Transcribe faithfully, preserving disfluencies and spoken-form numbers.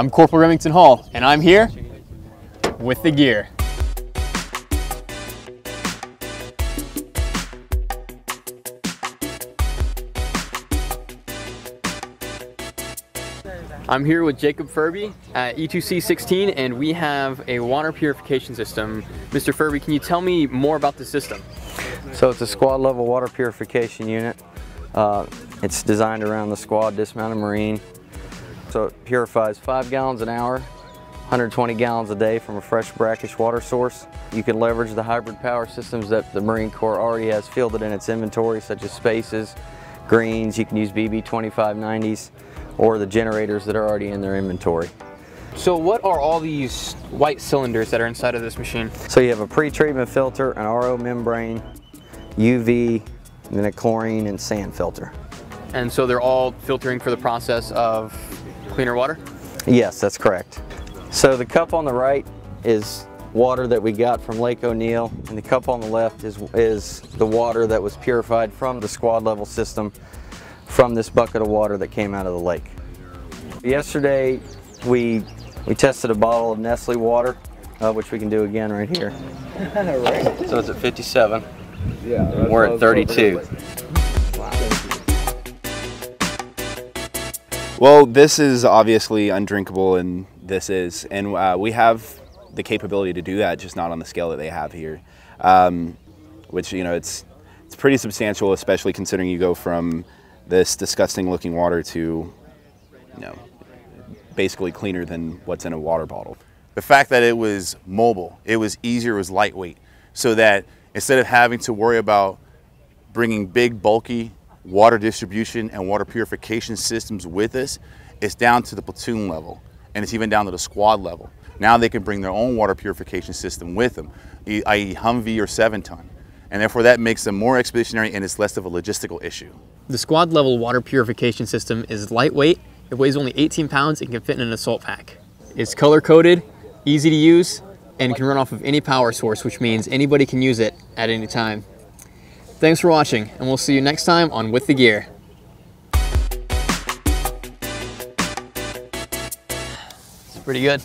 I'm Corporal Remington Hall, and I'm here with the gear. I'm here with Jacob Furby at E two C sixteen, and we have a water purification system. Mister Furby, can you tell me more about the system? So it's a squad level water purification unit. Uh, it's designed around the squad dismounted Marine. So it purifies five gallons an hour, one hundred twenty gallons a day from a fresh brackish water source. You can leverage the hybrid power systems that the Marine Corps already has fielded in its inventory, such as spaces, greens. You can use B B twenty-five ninety s. Or the generators that are already in their inventory. So what are all these white cylinders that are inside of this machine? So you have a pre-treatment filter, an R O membrane, U V, and then a chlorine and sand filter. And so they're all filtering for the process of cleaner water? Yes, that's correct. So the cup on the right is water that we got from Lake O'Neill, and the cup on the left is, is the water that was purified from the squad level system, from this bucket of water that came out of the lake. Yesterday we we tested a bottle of Nestle water, uh, which we can do again right here. Right. So it's at fifty-seven. Yeah, we're at thirty-two. Wow. Well, this is obviously undrinkable, and this is, and uh, we have the capability to do that, just not on the scale that they have here, um, which you know it's it's pretty substantial, especially considering you go from this disgusting looking water to, you know, basically cleaner than what's in a water bottle. The fact that it was mobile, it was easier, it was lightweight, so that instead of having to worry about bringing big, bulky water distribution and water purification systems with us, it's down to the platoon level, and it's even down to the squad level. Now they can bring their own water purification system with them, that is Humvee or seven ton. And therefore that makes them more expeditionary, and it's less of a logistical issue. The squad level water purification system is lightweight. It weighs only eighteen pounds and can fit in an assault pack. It's color coded, easy to use, and can run off of any power source, which means anybody can use it at any time. Thanks for watching, and we'll see you next time on With the Gear. It's pretty good.